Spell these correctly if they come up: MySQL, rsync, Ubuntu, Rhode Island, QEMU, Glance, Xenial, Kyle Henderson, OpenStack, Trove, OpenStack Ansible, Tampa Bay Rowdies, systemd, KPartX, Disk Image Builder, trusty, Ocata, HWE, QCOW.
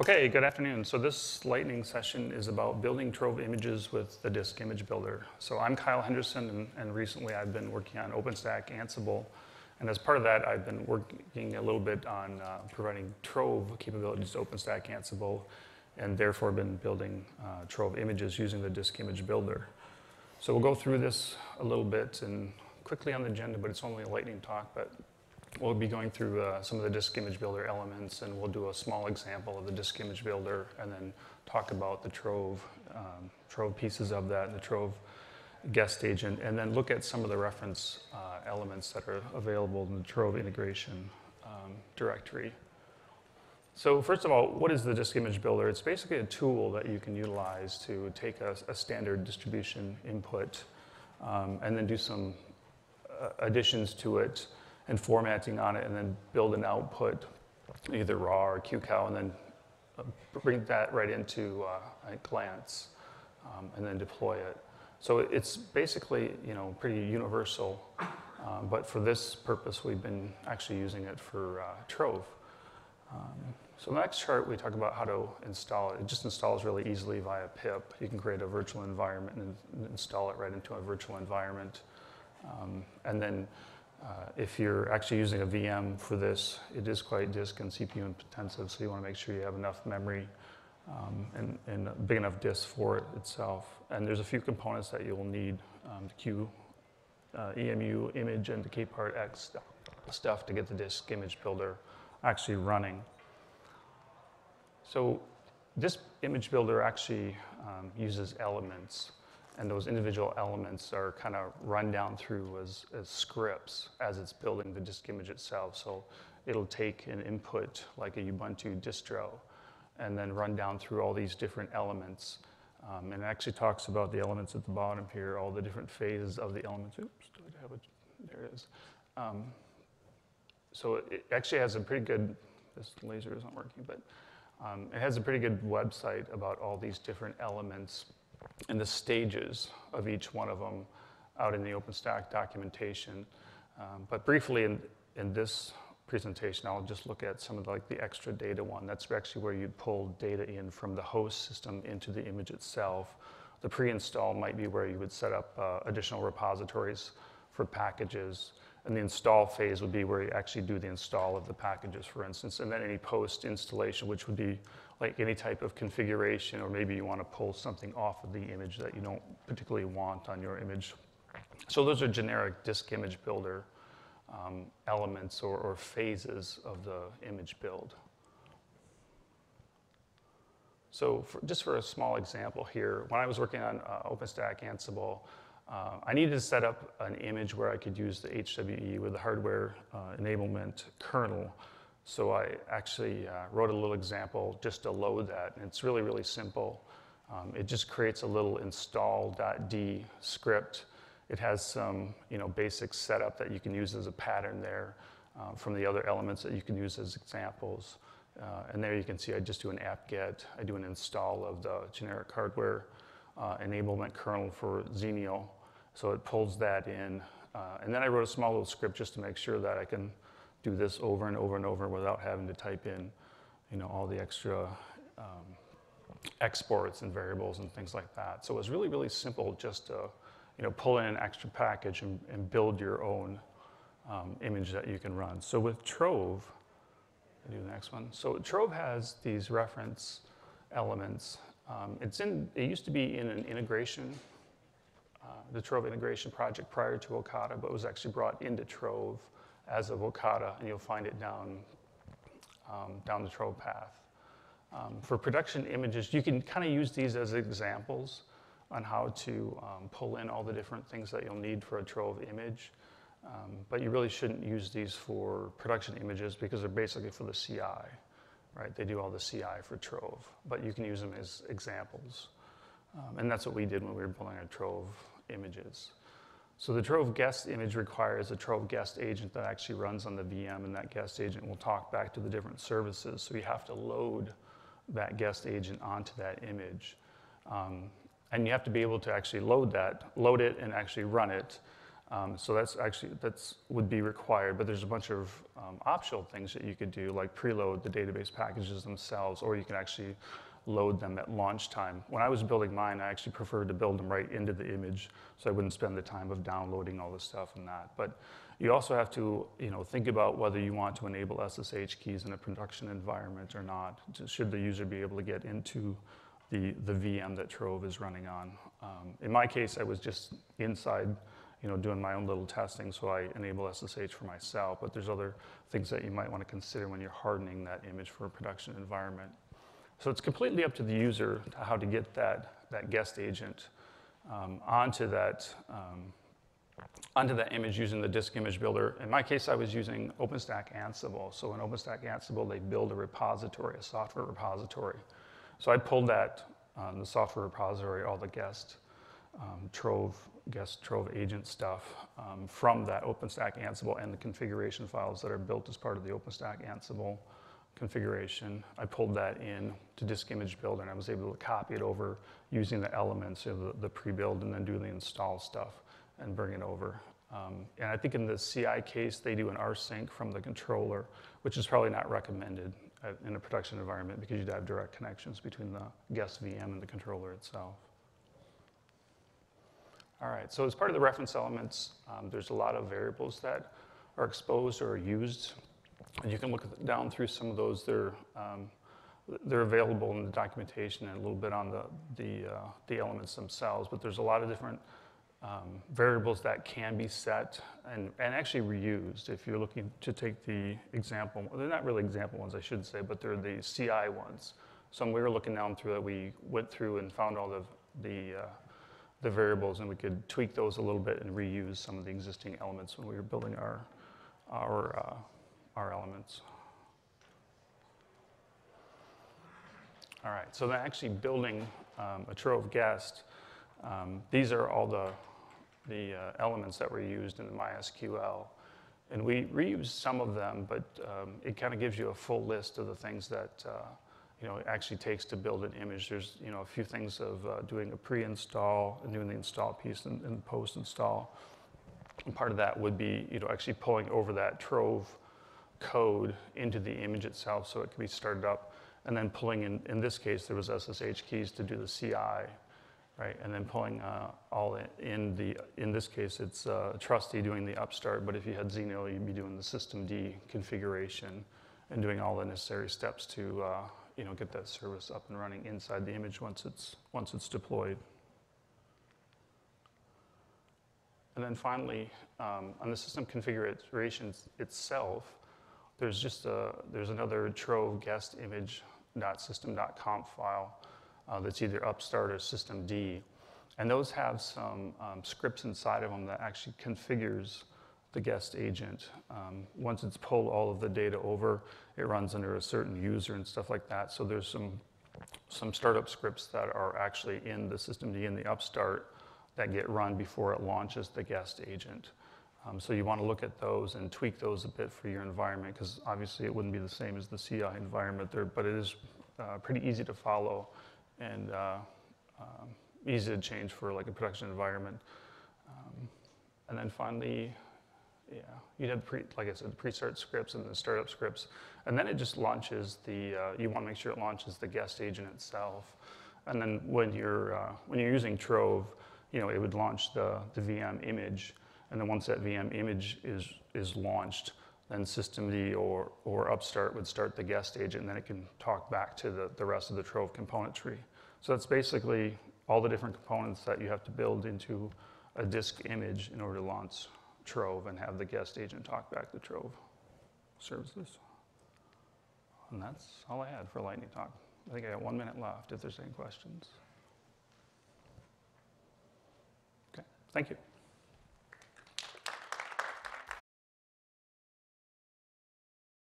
Okay, good afternoon. So this lightning session is about building Trove images with the Disk Image Builder. So I'm Kyle Henderson, and recently I've been working on OpenStack Ansible. And as part of that, I've been working a little bit on providing Trove capabilities to OpenStack Ansible, and therefore been building Trove images using the Disk Image Builder. So we'll go through this a little bit and quickly on the agenda, but it's only a lightning talk. But we'll be going through some of the Disk Image Builder elements, and we'll do a small example of the Disk Image Builder, and then talk about the Trove pieces of that, the Trove guest agent, and then look at some of the reference elements that are available in the Trove integration directory. So first of all, what is the Disk Image Builder? It's basically a tool that you can utilize to take a standard distribution input and then do some additions to it and formatting on it, and then build an output, either raw or QCOW, and then bring that right into Glance, and then deploy it. So it's basically, you know, pretty universal, but for this purpose, we've been actually using it for Trove. So the next chart, we talk about how to install it. It just installs really easily via pip. You can create a virtual environment and install it right into a virtual environment, and then if you're actually using a VM for this, it is quite disk and CPU intensive, so you want to make sure you have enough memory and a big enough disk for it itself. And there's a few components that you'll need, the QEMU image and the KPartX stuff to get the Disk Image Builder actually running. So this image builder actually uses elements. And those individual elements are kind of run down through as scripts as it's building the disk image itself. So it'll take an input like a Ubuntu distro and then run down through all these different elements. And it actually talks about the elements at the bottom here, all the different phases of the elements. Oops, I have it. There it is. So it actually has a pretty good, this laser isn't working, but it has a pretty good website about all these different elements and the stages of each one of them out in the OpenStack documentation. But briefly in this presentation, I'll just look at some of the extra data one. That's actually where you pull data in from the host system into the image itself. The pre-install might be where you would set up additional repositories for packages. And the install phase would be where you actually do the install of the packages, for instance, and then any post-installation, which would be like any type of configuration, or maybe you want to pull something off of the image that you don't particularly want on your image. So those are generic Disk Image Builder elements or phases of the image build. So just for a small example here, when I was working on OpenStack Ansible, I needed to set up an image where I could use the HWE with the hardware enablement kernel. So I actually wrote a little example just to load that, and it's really, really simple. It just creates a little install.d script. It has some, you know, basic setup that you can use as a pattern there from the other elements that you can use as examples. And there you can see I just do an apt get. I do an install of the generic hardware enablement kernel for Xenial. So it pulls that in. And then I wrote a small little script just to make sure that I can do this over and over and over without having to type in, you know, all the extra exports and variables and things like that. So it was really, really simple just to, you know, pull in an extra package and build your own image that you can run. So with Trove, I do the next one. So Trove has these reference elements. It used to be in an integration, the Trove integration project prior to Ocata, but it was actually brought into Trove as of Ocata, and you'll find it down the Trove path. For production images, you can kind of use these as examples on how to pull in all the different things that you'll need for a Trove image, but you really shouldn't use these for production images because they're basically for the CI, right? They do all the CI for Trove, but you can use them as examples, and that's what we did when we were building our Trove images. So the Trove guest image requires a Trove guest agent that actually runs on the VM, and that guest agent will talk back to the different services. So you have to load that guest agent onto that image. And you have to be able to actually load it and actually run it. So that's would be required, but there's a bunch of optional things that you could do, like preload the database packages themselves, or you can actually load them at launch time. When I was building mine, I actually preferred to build them right into the image, so I wouldn't spend the time of downloading all this stuff and that. But you also have to, think about whether you want to enable SSH keys in a production environment or not. Should the user be able to get into the VM that Trove is running on? In my case, I was just inside, doing my own little testing, so I enable SSH for myself. But there's other things that you might want to consider when you're hardening that image for a production environment. So it's completely up to the user how to get that guest agent onto that image using the Disk Image Builder. In my case, I was using OpenStack Ansible. So in OpenStack Ansible, they build a repository, a software repository. So I pulled that, the software repository, all the guest Trove agent stuff from that OpenStack Ansible and the configuration files that are built as part of the OpenStack Ansible configuration. I pulled that in to Disk Image Builder, and I was able to copy it over using the elements of the pre-build and then do the install stuff and bring it over. And I think in the CI case, they do an rsync from the controller, which is probably not recommended in a production environment because you'd have direct connections between the guest VM and the controller itself. All right, so as part of the reference elements, there's a lot of variables that are exposed or used. And you can look down through some of those. They're available in the documentation and a little bit on the elements themselves, but there's a lot of different variables that can be set and actually reused. If you're looking to take the example, they're not really example ones, I should say, but they're the CI ones. So when we were looking down through that, we went through and found all the variables, and we could tweak those a little bit and reuse some of the existing elements when we were building our elements. All right, so then actually building a Trove guest, these are all the elements that were used in the MySQL. And we reused some of them, but it kind of gives you a full list of the things that it actually takes to build an image. There's a few things of doing a pre-install and doing the install piece and post-install. And part of that would be actually pulling over that Trove code into the image itself so it could be started up, and then pulling in this case, there was SSH keys to do the CI. Right, and then pulling all in this case, it's trusty doing the upstart, but if you had Xenial, you'd be doing the systemd configuration and doing all the necessary steps to get that service up and running inside the image once it's deployed. And then finally, on the system configuration itself, there's there's another Trove guest image.system.conf file. That's either upstart or systemd. And those have some scripts inside of them that actually configures the guest agent. Once it's pulled all of the data over, it runs under a certain user and stuff like that. So there's some startup scripts that are actually in the systemd and the upstart that get run before it launches the guest agent. So you want to look at those and tweak those a bit for your environment, because obviously it wouldn't be the same as the CI environment there, but it is pretty easy to follow and easy to change for like a production environment. And then finally, yeah, you'd have, like I said, the pre-start scripts and the startup scripts. And then it just launches you want to make sure it launches the guest agent itself. And then when you're using Trove, it would launch the VM image. And then once that VM image is launched, then systemd or upstart would start the guest agent, and then it can talk back to the rest of the Trove componentry. So that's basically all the different components that you have to build into a disk image in order to launch Trove and have the guest agent talk back to Trove services. And that's all I had for Lightning Talk. I think I got 1 minute left if there's any questions. Okay, thank you.